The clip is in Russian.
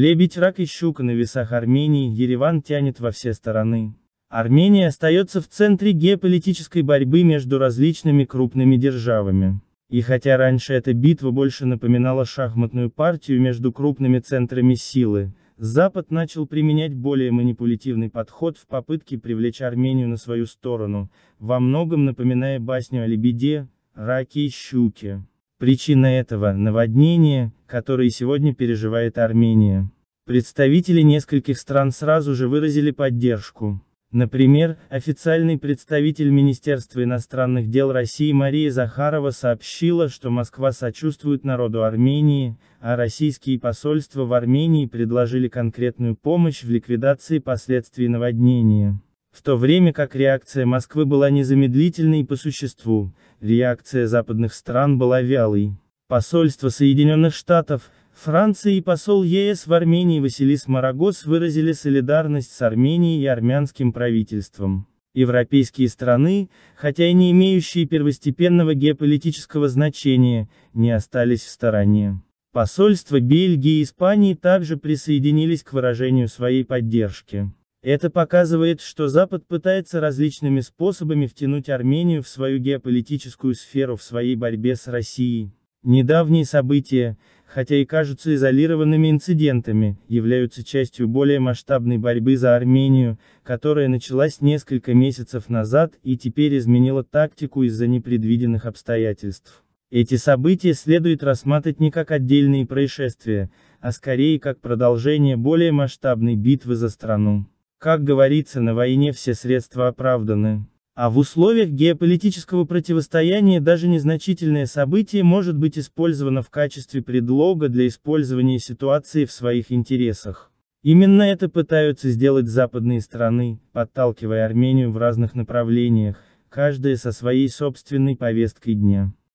Лебедь, рак и щука на весах Армении, Ереван тянет во все стороны. Армения остается в центре геополитической борьбы между различными крупными державами. И хотя раньше эта битва больше напоминала шахматную партию между крупными центрами силы, Запад начал применять более манипулятивный подход в попытке привлечь Армению на свою сторону, во многом напоминая басню о лебеде, раке и щуке. Причина этого – наводнение, которое сегодня переживает Армения. Представители нескольких стран сразу же выразили поддержку. Например, официальный представитель Министерства иностранных дел России Мария Захарова сообщила, что Москва сочувствует народу Армении, а российские посольства в Армении предложили конкретную помощь в ликвидации последствий наводнения. В то время как реакция Москвы была незамедлительной и по существу, реакция западных стран была вялой. Посольство Соединенных Штатов, Франции и посол ЕС в Армении Василис Марагос выразили солидарность с Арменией и армянским правительством. Европейские страны, хотя и не имеющие первостепенного геополитического значения, не остались в стороне. Посольства Бельгии и Испании также присоединились к выражению своей поддержки. Это показывает, что Запад пытается различными способами втянуть Армению в свою геополитическую сферу в своей борьбе с Россией. Недавние события, хотя и кажутся изолированными инцидентами, являются частью более масштабной борьбы за Армению, которая началась несколько месяцев назад и теперь изменила тактику из-за непредвиденных обстоятельств. Эти события следует рассматривать не как отдельные происшествия, а скорее как продолжение более масштабной битвы за страну. Как говорится, на войне все средства оправданы. А в условиях геополитического противостояния даже незначительное событие может быть использовано в качестве предлога для использования ситуации в своих интересах. Именно это пытаются сделать западные страны, подталкивая Армению в разных направлениях, каждая со своей собственной повесткой дня.